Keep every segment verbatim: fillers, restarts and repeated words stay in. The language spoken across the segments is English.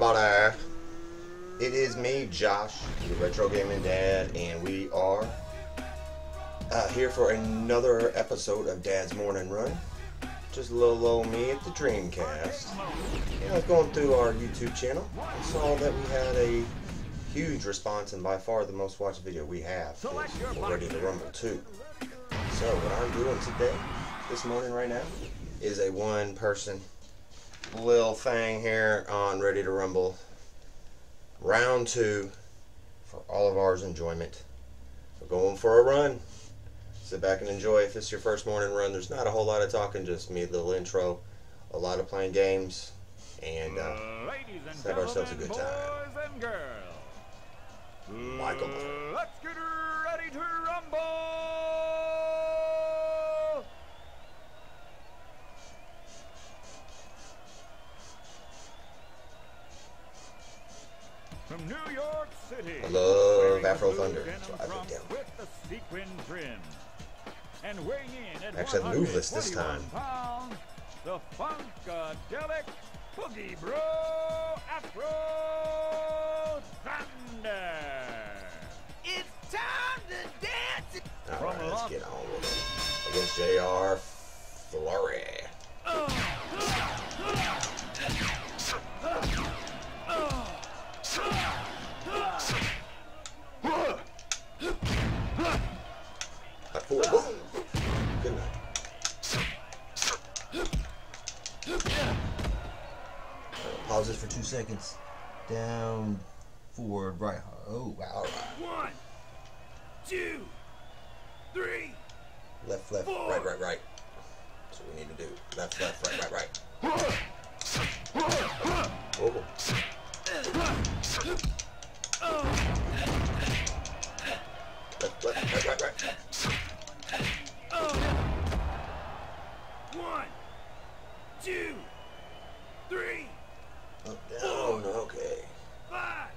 about it? It is me, Josh, the Retro Gaming Dad, and we are uh, here for another episode of Dad's Morning Run. Just a little old me at the Dreamcast. And I was going through our YouTube channel and saw that we had a huge response, and by far the most watched video we have is Ready to Rumble two. So what I'm doing today, this morning right now, is a one person little thing here on Ready to Rumble Round two for all of ours enjoyment. We're going for a run. Sit back and enjoy. If it's your first morning run, there's not a whole lot of talking, just me, a little intro, a lot of playing games, and uh, let's have ourselves a good time. Michael. Let's get ready to rumble! From New York City. I love Afro Thunder. That's what I put down. With the sequin trim. And weighing in at actually moveless this time. Pounds, the Funkadelic Boogie Bro Afro Thunder. It's time to dance. All right, let's get on with it. Against J R Flurry. Oh. Oh. Good night. Pause this for two seconds. Down, forward, right. Oh, wow. All right. One, two, three. Left, left, four. Right, right, right. That's what we need to do. Left, left, right, right, right. Oh. Left, left, right, right, right. Oh. One, two, three. Up, down, four, okay. Five.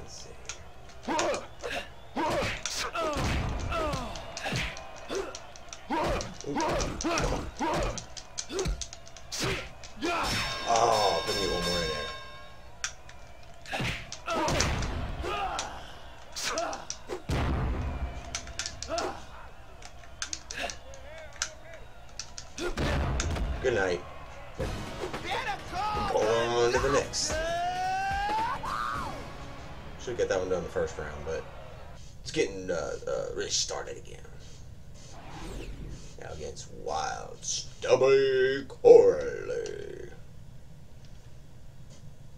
Let's see. Oh, oh. Oh, give me one more in there. Good night. On to the next. Should get that one done in the first round, but it's getting uh, uh, really started again. Now against Wild Stubby Corley.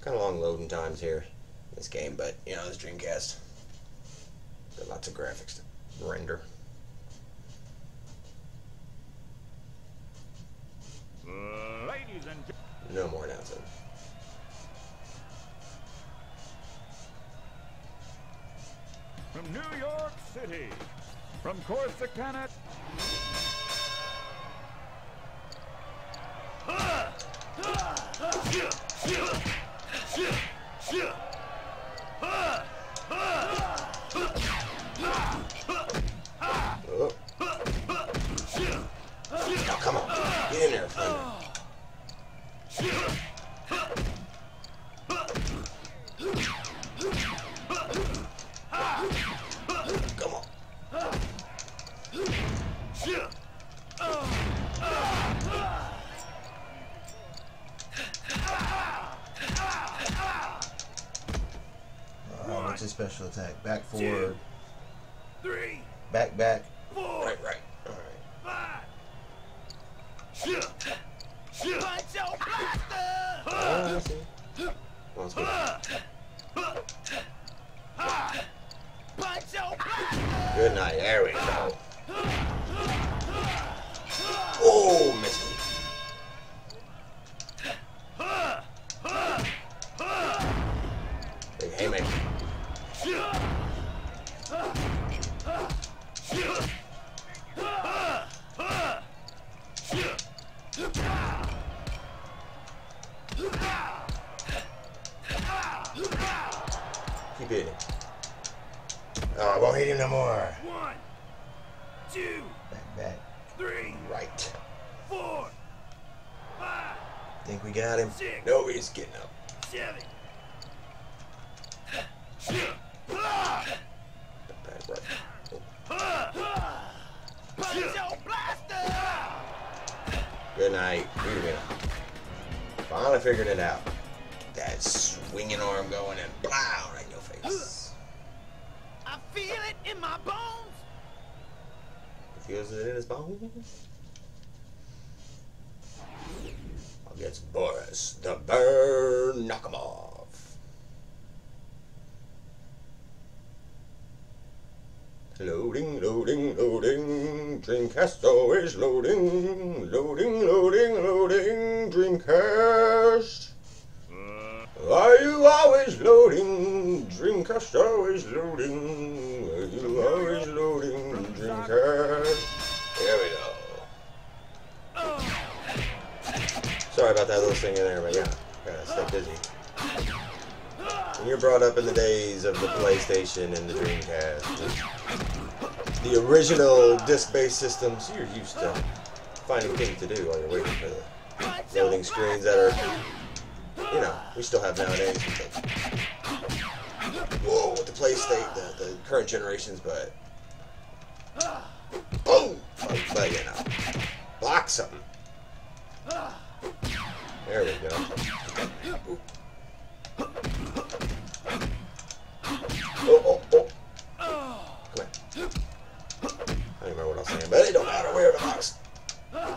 Kind of long loading times here in this game, but you know, this Dreamcast. Got lots of graphics to render. No more announcing. From New York City, from Corsicana. Oh. Oh, come on, get in there, Thunder. Come on. Oh, it's a special attack. Back forward. Two, three. Back back. Four. Right right. All right. Five. Punch your blaster! Punch your blaster! Good night, there we go. Oh, missed me. Big haymaker. Keep hitting. Oh, I won't hit him no more. One, two, back, back, three, right, four, five. Think we got him? Six, no, he's getting up. Good night. Wait a minute. Finally figured it out. That swinging arm going and blow right in your face. I feel it in my bones. He feels it in his bones. Against Boris the Bear, knock him off. Loading, loading, loading. Dreamcast always loading. Loading, loading, loading. Dreamcast. Are you always loading? Dreamcast always loading. Are you always loading? Dreamcast. Here we go. Sorry about that little thing in there, but yeah, gotta stay busy. When you're brought up in the days of the PlayStation and the Dreamcast, the original disc-based systems, you're used to finding things to do while you're waiting for the loading screens that are, you know, we still have nowadays. Whoa, with the PlayStation, the, the current generations, but boom! But, but you know, block something. There we go. Oh, oh, oh. Come here. I don't remember what I was saying, but it don't matter. We're in the box. Oh,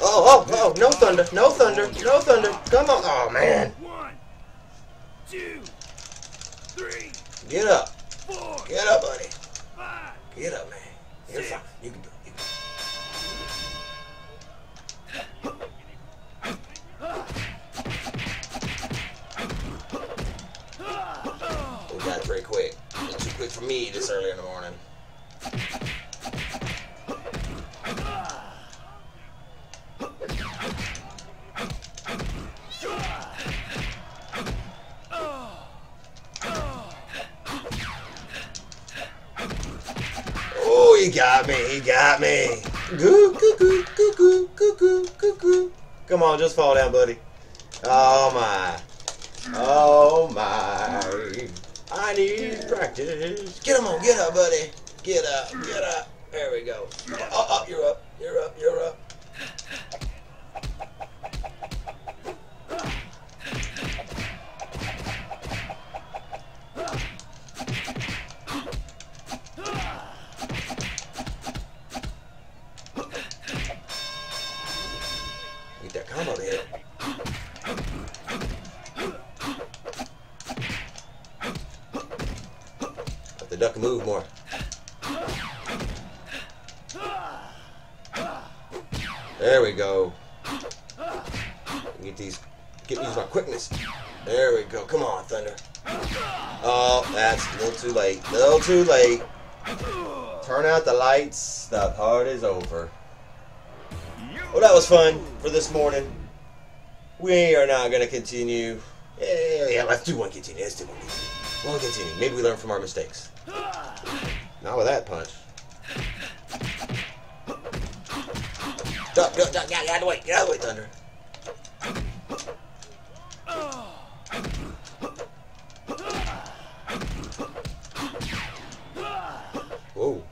oh, oh. No thunder. No thunder. No thunder. Come on. Oh, man. One, two, three. Get up. Four, get up, buddy. Five, get up, man. You're fine. You can do it. For me this early in the morning. Oh, he got me, he got me. Goo goo goo goo goo goo goo goo goo. Come on, just fall down, buddy. Oh my. Oh my. I need practice. Get him on. Get up, buddy. Get up. Get up. There we go. Oh, oh, you're up. You're up. You're up. Get that combo there. Duck and move more. There we go. Get these. Get these my quickness. There we go. Come on, Thunder. Oh, that's a little too late. A little too late. Turn out the lights. The part is over. Well, that was fun for this morning. We are not gonna continue. Yeah, yeah, let's do one continue. Let's do one continue. We'll continue. Maybe we learn from our mistakes. Not with that punch. Duck, duck, duck, get out of the way, get out of the way, Thunder. Whoa.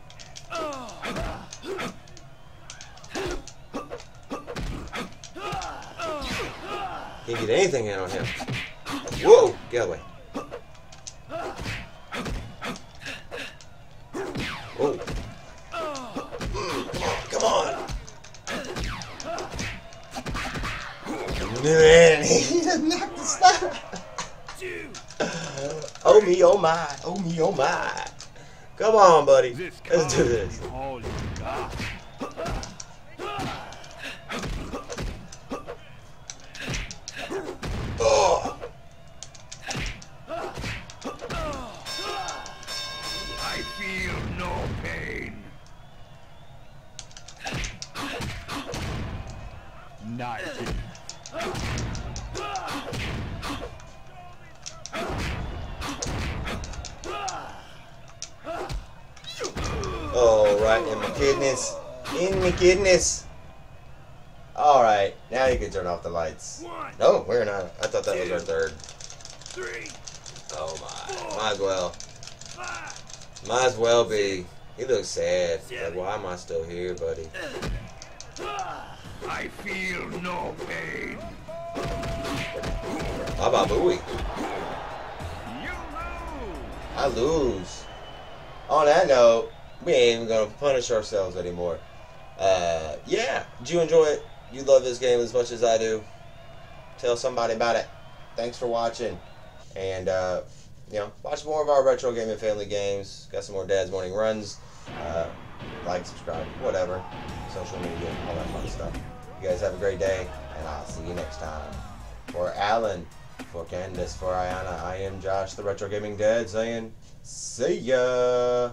Can't get anything in on him. Whoa, get out of the way. Man, he knocked the stuff. Oh me, oh my, oh me, oh my. Come on, buddy. Let's do this. Oh. I feel no pain. Nice. All right, in my kidneys, in my kidneys. Alright, now you can turn off the lights. One, no, we're not. I thought that two, was our third. Three, oh my. Four, might as well. Five, might as well be. He looks sad. Seven, like, why am I still here, buddy? I feel no pain. How about Bowie? I lose. On that note, we ain't even gonna punish ourselves anymore. Uh, yeah. Do you enjoy it? You love this game as much as I do? Tell somebody about it. Thanks for watching. And, uh, you know, watch more of our Retro Gaming Family games. Got some more Dad's Morning Runs. Uh, like, subscribe, whatever. Social media, all that fun stuff. You guys have a great day, and I'll see you next time. For Alan, for Candace, for Ayana, I am Josh, the Retro Gaming Dad, saying, see ya!